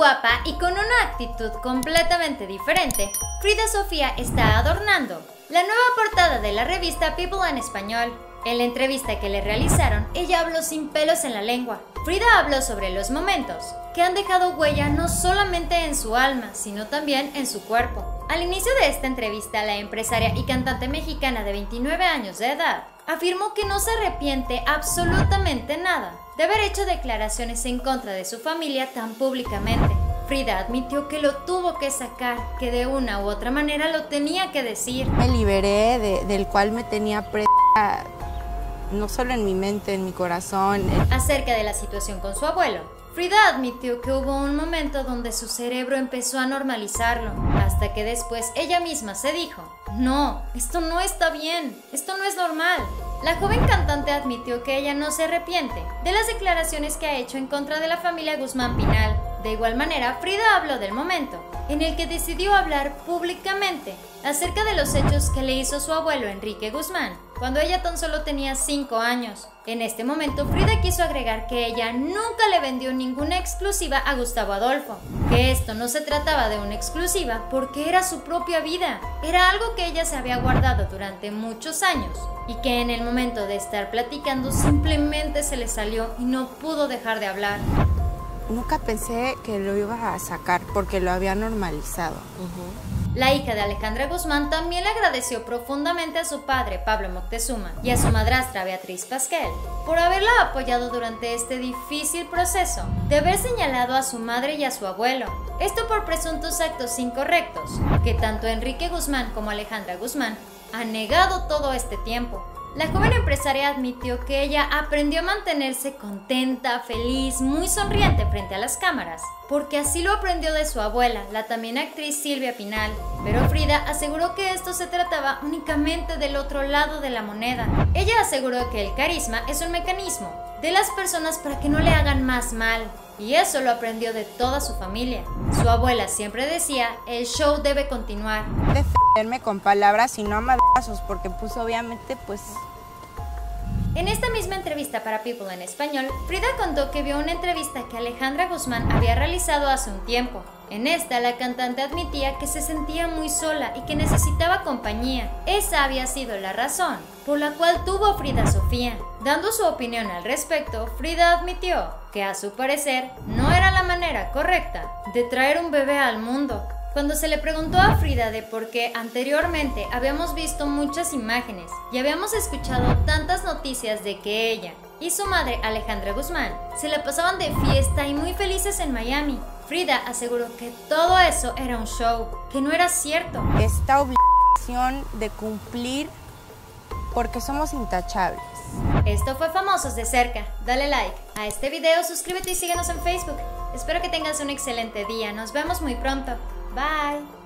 guapa y con una actitud completamente diferente, Frida Sofía está adornando la nueva portada de la revista People en Español. En la entrevista que le realizaron, ella habló sin pelos en la lengua. Frida habló sobre los momentos que han dejado huella no solamente en su alma, sino también en su cuerpo. Al inicio de esta entrevista, la empresaria y cantante mexicana de 29 años de edad afirmó que no se arrepiente absolutamente nada de haber hecho declaraciones en contra de su familia tan públicamente. Frida admitió que lo tuvo que sacar, que de una u otra manera lo tenía que decir. Me liberé del cual me tenía presa, no solo en mi mente, en mi corazón. Acerca de la situación con su abuelo, Frida admitió que hubo un momento donde su cerebro empezó a normalizarlo, hasta que después ella misma se dijo: no, esto no está bien, esto no es normal. La joven cantante admitió que ella no se arrepiente de las declaraciones que ha hecho en contra de la familia Guzmán Pinal. De igual manera, Frida habló del momento en el que decidió hablar públicamente acerca de los hechos que le hizo su abuelo Enrique Guzmán cuando ella tan solo tenía 5 años. En este momento, Frida quiso agregar que ella nunca le vendió ninguna exclusiva a Gustavo Adolfo, que esto no se trataba de una exclusiva porque era su propia vida, era algo que ella se había guardado durante muchos años y que en el momento de estar platicando simplemente se le salió y no pudo dejar de hablar. Nunca pensé que lo iba a sacar porque lo había normalizado. La hija de Alejandra Guzmán también le agradeció profundamente a su padre, Pablo Moctezuma, y a su madrastra, Beatriz Pasquel, por haberla apoyado durante este difícil proceso de haber señalado a su madre y a su abuelo. Esto por presuntos actos incorrectos que tanto Enrique Guzmán como Alejandra Guzmán han negado todo este tiempo. La joven empresaria admitió que ella aprendió a mantenerse contenta, feliz, muy sonriente frente a las cámaras, porque así lo aprendió de su abuela, la también actriz Silvia Pinal. Pero Frida aseguró que esto se trataba únicamente del otro lado de la moneda. Ella aseguró que el carisma es un mecanismo de las personas para que no le hagan más mal, y eso lo aprendió de toda su familia. Su abuela siempre decía: el show debe continuar. Defenderme con palabras y no a madrazos, porque pues obviamente pues... En esta misma entrevista para People en Español, Frida contó que vio una entrevista que Alejandra Guzmán había realizado hace un tiempo. En esta, la cantante admitía que se sentía muy sola y que necesitaba compañía. Esa había sido la razón por la cual tuvo Frida Sofía. Dando su opinión al respecto, Frida admitió que a su parecer no era la manera correcta de traer un bebé al mundo. Cuando se le preguntó a Frida de por qué anteriormente habíamos visto muchas imágenes y habíamos escuchado tantas noticias de que ella y su madre Alejandra Guzmán se la pasaban de fiesta y muy felices en Miami, Frida aseguró que todo eso era un show, que no era cierto. Esta obligación de cumplir porque somos intachables. Esto fue Famosos de Cerca. Dale like a este video, suscríbete y síguenos en Facebook. Espero que tengas un excelente día. Nos vemos muy pronto. Bye.